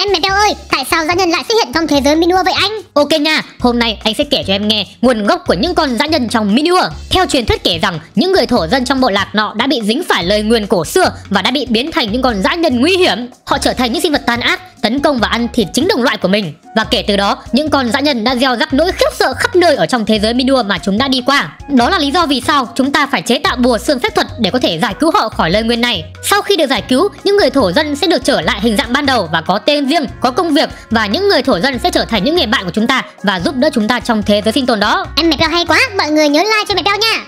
Anh Mepel ơi, tại sao dã nhân lại xuất hiện trong thế giới Minua vậy anh? Ok nha, hôm nay anh sẽ kể cho em nghe nguồn gốc của những con dã nhân trong Minua. Theo truyền thuyết kể rằng những người thổ dân trong bộ lạc nọ đã bị dính phải lời nguyền cổ xưa và đã bị biến thành những con dã nhân nguy hiểm. Họ trở thành những sinh vật tàn ác, tấn công và ăn thịt chính đồng loại của mình. Và kể từ đó, những con dã nhân đã gieo rắc nỗi khiếp sợ khắp nơi ở trong thế giới Minua mà chúng đã đi qua. Đó là lý do vì sao chúng ta phải chế tạo bùa xương phép thuật để có thể giải cứu họ khỏi lời nguyền này. Sau khi được giải cứu, những người thổ dân sẽ được trở lại hình dạng ban đầu và có tên riêng, có công việc, và những người thổ dân sẽ trở thành những người bạn của chúng ta và giúp đỡ chúng ta trong thế giới sinh tồn đó. Em Mepel hay quá, mọi người nhớ like cho Mepel nha.